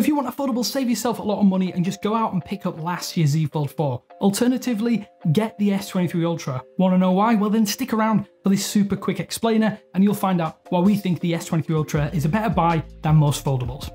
if you want affordable, save yourself a lot of money and just go out and pick up last year's Z Fold 4. Alternatively, get the S23 Ultra. Want to know why? Well then stick around for this super quick explainer and you'll find out why we think the S23 Ultra is a better buy than most foldables.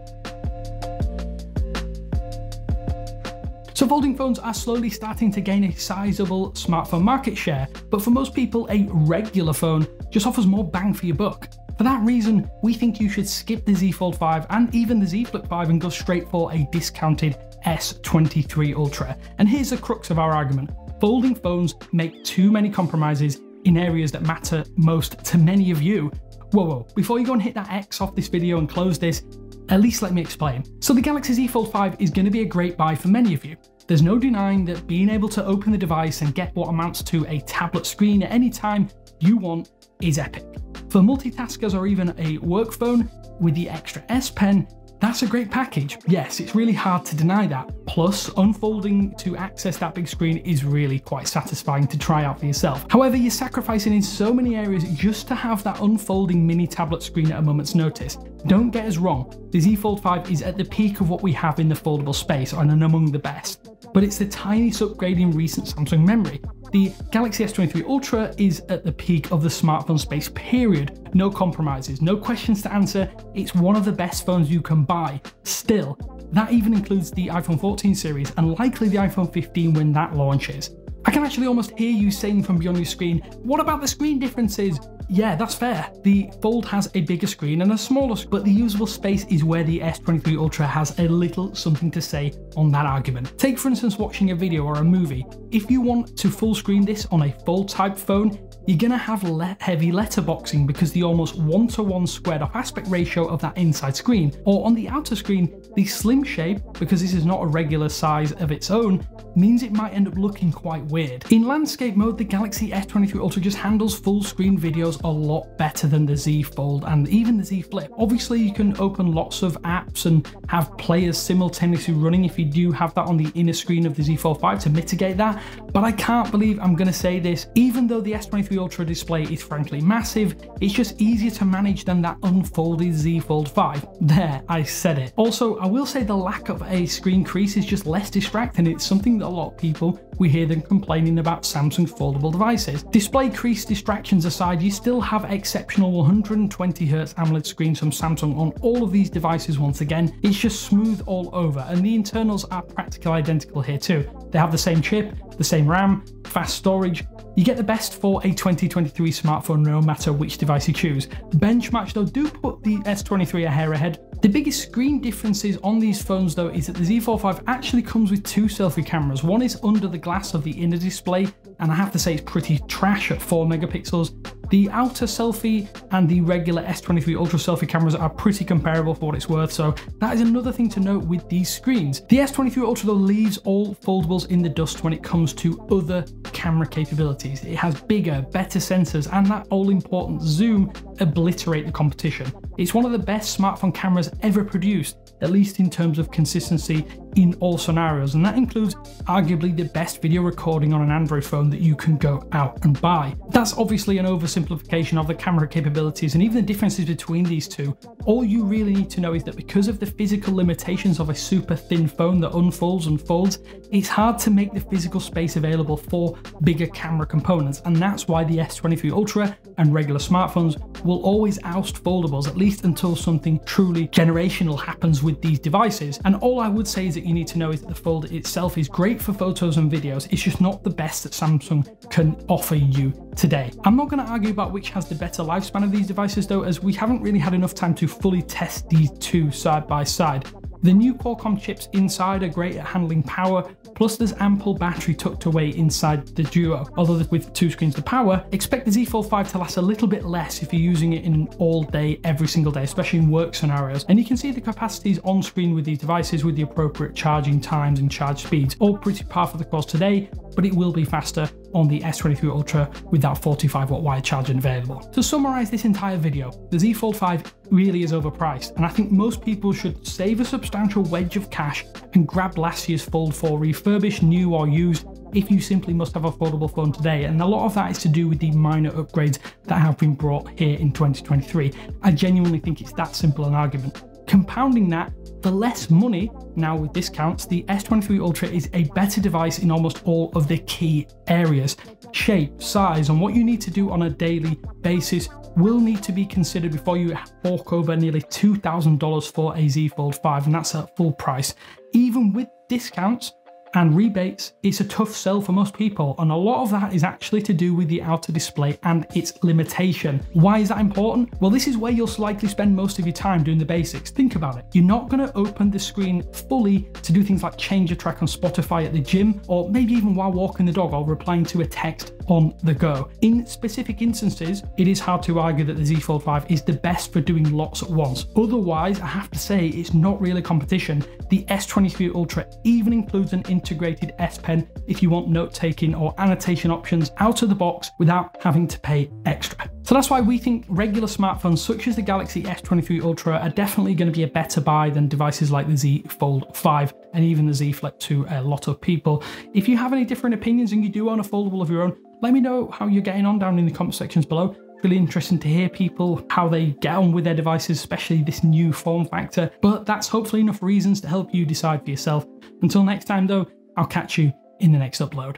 So folding phones are slowly starting to gain a sizable smartphone market share, but for most people, a regular phone just offers more bang for your buck. For that reason, we think you should skip the Z Fold 5 and even the Z Flip 5 and go straight for a discounted S23 Ultra. And here's the crux of our argument. Folding phones make too many compromises in areas that matter most to many of you. Whoa, before you go and hit that X off this video and close this, at least let me explain. So the Galaxy Z Fold 5 is going to be a great buy for many of you. There's no denying that being able to open the device and get what amounts to a tablet screen at any time you want is epic. For multitaskers or even a work phone with the extra S Pen, that's a great package. Yes, it's really hard to deny that. Plus, unfolding to access that big screen is really quite satisfying to try out for yourself. However, you're sacrificing in so many areas just to have that unfolding mini tablet screen at a moment's notice. Don't get us wrong, the Z Fold 5 is at the peak of what we have in the foldable space and among the best, but it's the tiniest upgrade in recent Samsung memory. The Galaxy S23 Ultra is at the peak of the smartphone space, period. No compromises, no questions to answer. It's one of the best phones you can buy. Still, that even includes the iPhone 14 series and likely the iPhone 15 when that launches. I can actually almost hear you saying from beyond your screen, what about the screen differences? Yeah, that's fair. The Fold has a bigger screen and a smaller screen, but the usable space is where the S23 Ultra has a little something to say on that argument. Take for instance watching a video or a movie. If you want to full screen this on a Fold type phone, you're going to have heavy letterboxing because the almost 1-to-1 squared off aspect ratio of that inside screen, or on the outer screen, the slim shape, because this is not a regular size of its own, means it might end up looking quite weird. In landscape mode, the Galaxy S23 Ultra just handles full screen videos a lot better than the Z Fold and even the Z Flip. Obviously, you can open lots of apps and have players simultaneously running if you do have that on the inner screen of the Z Fold 5 to mitigate that, but I can't believe I'm going to say this. Even though the S23 Ultra display is frankly massive, it's just easier to manage than that unfolded Z Fold 5. There, I said it. Also, I will say the lack of a screen crease is just less distracting. It's something that a lot of people, we hear them complaining about Samsung's foldable devices. Display crease distractions aside, you still have exceptional 120Hz AMOLED screens from Samsung on all of these devices once again. It's just smooth all over, and the internals are practically identical here too. They have the same chip, the same RAM, fast storage. You get the best for a 2023 smartphone no matter which device you choose. Benchmarks though do put the S23 a hair ahead. The biggest screen differences on these phones though is that the Z Fold 5 actually comes with two selfie cameras. One is under the glass of the inner display, and I have to say it's pretty trash at 4 megapixels. The outer selfie and the regular S23 Ultra selfie cameras are pretty comparable for what it's worth, so that is another thing to note with these screens. The S23 Ultra though leaves all foldables in the dust when it comes to other camera capabilities. It has bigger, better sensors, and that all-important zoom obliterate the competition. It's one of the best smartphone cameras ever produced, at least in terms of consistency in all scenarios, and that includes arguably the best video recording on an Android phone that you can go out and buy. That's obviously an oversimplification of the camera capabilities and even the differences between these two. All you really need to know is that because of the physical limitations of a super thin phone that unfolds and folds, it's hard to make the physical space available for bigger camera components, and that's why the S23 Ultra and regular smartphones will always oust foldables, at least until something truly generational happens with these devices. And all I would say is that you need to know is that the Fold itself is great for photos and videos. It's just not the best that Samsung can offer you today. I'm not going to argue about which has the better lifespan of these devices though, as we haven't really had enough time to fully test these two side by side. The new Qualcomm chips inside are great at handling power, plus there's ample battery tucked away inside the Duo. Although with two screens to power, expect the Z Fold 5 to last a little bit less if you're using it in an all day, every single day, especially in work scenarios. And you can see the capacities on screen with these devices with the appropriate charging times and charge speeds. All pretty par for the course today, but it will be faster on the S23 Ultra with that 45-watt wired charging available. To summarize this entire video, the Z Fold 5 really is overpriced, and I think most people should save a substantial wedge of cash and grab last year's Fold 4 refurbished, new or used, if you simply must have an affordable phone today. And a lot of that is to do with the minor upgrades that have been brought here in 2023. I genuinely think it's that simple an argument. Compounding that, for less money, now with discounts, the S23 Ultra is a better device in almost all of the key areas. Shape, size, and what you need to do on a daily basis will need to be considered before you fork over nearly $2,000 for a Z Fold 5, and that's at full price. Even with discounts and rebates, it's a tough sell for most people, and a lot of that is actually to do with the outer display and its limitation. Why is that important? Well, this is where you'll likely spend most of your time doing the basics. Think about it. You're not going to open the screen fully to do things like change a track on Spotify at the gym, or maybe even while walking the dog or replying to a text on the go. In specific instances, it is hard to argue that the Z Fold 5 is the best for doing lots at once. Otherwise, I have to say, it's not really competition. The S23 Ultra even includes an integrated S Pen if you want note-taking or annotation options out of the box without having to pay extra. So that's why we think regular smartphones such as the Galaxy S23 Ultra are definitely going to be a better buy than devices like the Z Fold 5 and even the Z Flip 2, a lot of people. If you have any different opinions and you do own a foldable of your own, let me know how you're getting on down in the comment sections below. Really interesting to hear people, how they get on with their devices, especially this new form factor. But that's hopefully enough reasons to help you decide for yourself. Until next time though, I'll catch you in the next upload.